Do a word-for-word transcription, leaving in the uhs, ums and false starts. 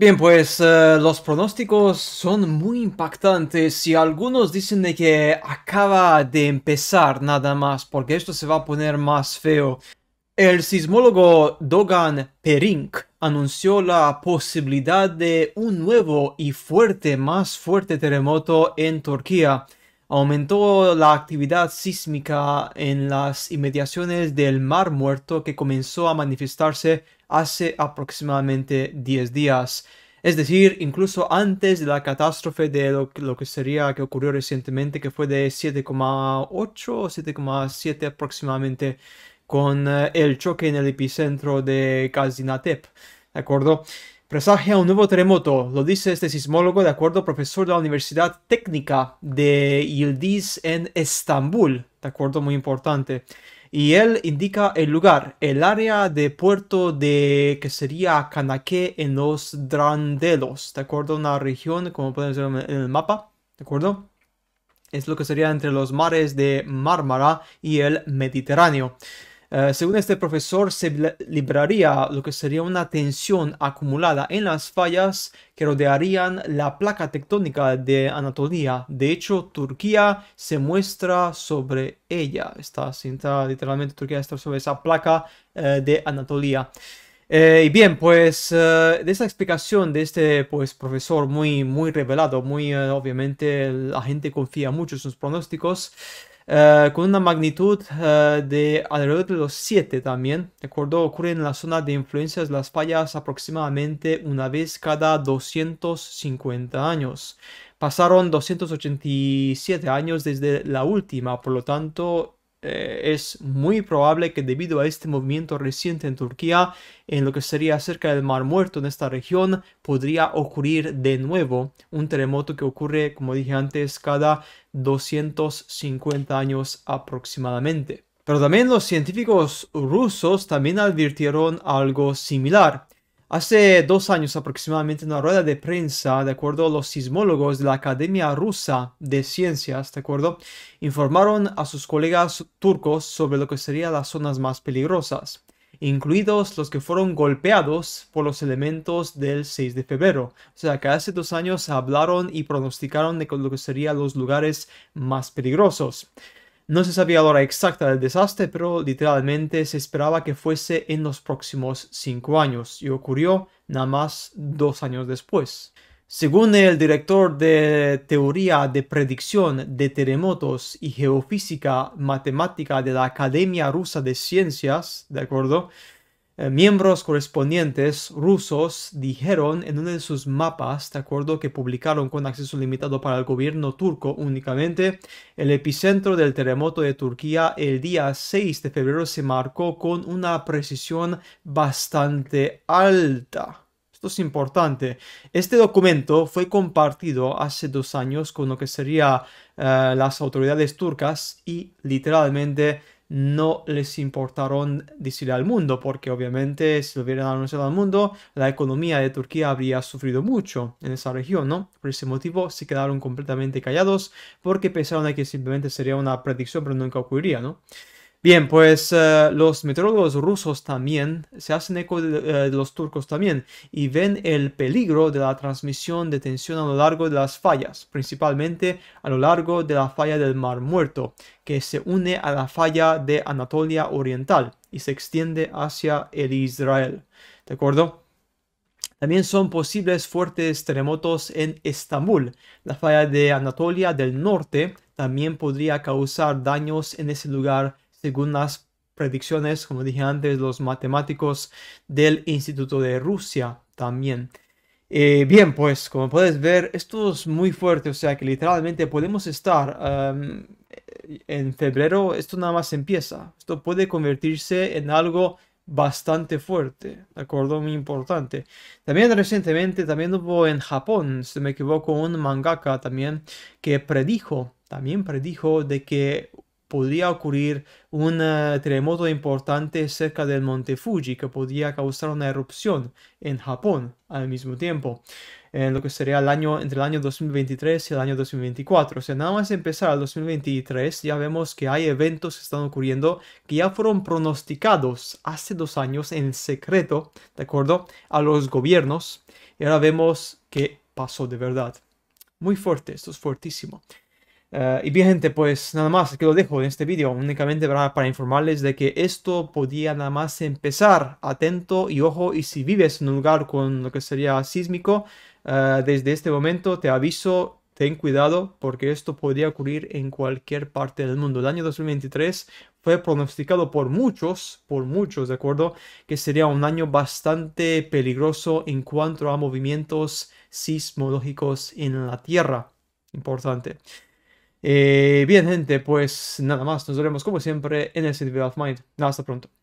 Bien, pues uh, los pronósticos son muy impactantes y algunos dicen de que acaba de empezar nada más, porque esto se va a poner más feo. El sismólogo Dogan Perink anunció la posibilidad de un nuevo y fuerte, más fuerte terremoto en Turquía. Aumentó la actividad sísmica en las inmediaciones del Mar Muerto, que comenzó a manifestarse hace aproximadamente diez días. Es decir, incluso antes de la catástrofe de lo, lo que sería que ocurrió recientemente, que fue de siete coma ocho o siete coma siete aproximadamente, con el choque en el epicentro de Gaziantep, ¿de acuerdo? Presagia un nuevo terremoto, lo dice este sismólogo, de acuerdo, profesor de la Universidad Técnica de Yildiz en Estambul, de acuerdo, muy importante. Y él indica el lugar, el área de puerto de que sería Kanake en los Drandelos, de acuerdo, una región, como pueden ver en el mapa, de acuerdo, es lo que sería entre los mares de Mármara y el Mediterráneo. Uh, según este profesor, se libraría lo que sería una tensión acumulada en las fallas que rodearían la placa tectónica de Anatolia. De hecho, Turquía se muestra sobre ella. Está cinta, literalmente, Turquía está sobre esa placa uh, de Anatolia. Eh, y bien, pues uh, de esa explicación de este pues, profesor muy, muy revelado, muy uh, obviamente la gente confía mucho en sus pronósticos. Uh, con una magnitud uh, de alrededor de los siete también, de acuerdo, ocurre en la zona de influencias de las fallas aproximadamente una vez cada doscientos cincuenta años. Pasaron doscientos ochenta y siete años desde la última, por lo tanto eh, es muy probable que debido a este movimiento reciente en Turquía, en lo que sería cerca del Mar Muerto en esta región, podría ocurrir de nuevo un terremoto que ocurre, como dije antes, cada doscientos cincuenta años aproximadamente. Pero también los científicos rusos también advirtieron algo similar. Hace dos años aproximadamente, en una rueda de prensa, de acuerdo, a los sismólogos de la Academia Rusa de Ciencias, de acuerdo, informaron a sus colegas turcos sobre lo que serían las zonas más peligrosas, incluidos los que fueron golpeados por los elementos del seis de febrero. O sea, que hace dos años hablaron y pronosticaron de lo que serían los lugares más peligrosos. No se sabía la hora exacta del desastre, pero literalmente se esperaba que fuese en los próximos cinco años, y ocurrió nada más dos años después. Según el director de Teoría de Predicción de Terremotos y Geofísica Matemática de la Academia Rusa de Ciencias, de acuerdo, eh, miembros correspondientes rusos dijeron en uno de sus mapas, de acuerdo, que publicaron con acceso limitado para el gobierno turco únicamente, el epicentro del terremoto de Turquía el día seis de febrero se marcó con una precisión bastante alta. Esto es importante. Este documento fue compartido hace dos años con lo que serían uh, las autoridades turcas y literalmente no les importaron decir al mundo, porque obviamente si lo hubieran anunciado al mundo, la economía de Turquía habría sufrido mucho en esa región, ¿no? Por ese motivo se quedaron completamente callados porque pensaron que simplemente sería una predicción, pero nunca ocurriría, ¿no? Bien, pues uh, los meteorólogos rusos también se hacen eco de, de, de los turcos también y ven el peligro de la transmisión de tensión a lo largo de las fallas, principalmente a lo largo de la falla del Mar Muerto, que se une a la falla de Anatolia Oriental y se extiende hacia el Israel, ¿de acuerdo? También son posibles fuertes terremotos en Estambul. La falla de Anatolia del Norte también podría causar daños en ese lugar, según las predicciones, como dije antes, los matemáticos del Instituto de Rusia también. Eh, bien, pues, como puedes ver, esto es muy fuerte, o sea que literalmente podemos estar um, en febrero, esto nada más empieza. Esto puede convertirse en algo bastante fuerte, ¿de acuerdo? Muy importante. También recientemente, también hubo en Japón, si me equivoco, un mangaka también, que predijo, también predijo de que podría ocurrir un uh, terremoto importante cerca del monte Fuji que podría causar una erupción en Japón al mismo tiempo, en lo que sería el año, entre el año dos mil veintitrés y el año dos mil veinticuatro. O sea, nada más empezar el dos mil veintitrés ya vemos que hay eventos que están ocurriendo que ya fueron pronosticados hace dos años en secreto, de acuerdo, a los gobiernos, y ahora vemos que pasó de verdad. Muy fuerte, esto es fuertísimo. Uh, y bien, gente, pues nada más, aquí lo dejo en este vídeo, únicamente para, para informarles de que esto podía nada más empezar. Atento y ojo, y si vives en un lugar con lo que sería sísmico, uh, desde este momento te aviso, ten cuidado, porque esto podría ocurrir en cualquier parte del mundo. El año dos mil veintitrés fue pronosticado por muchos, por muchos, ¿de acuerdo?, que sería un año bastante peligroso en cuanto a movimientos sismológicos en la Tierra. Importante. Eh, bien, gente, pues nada más. Nos veremos como siempre en el City of Mind. Hasta pronto.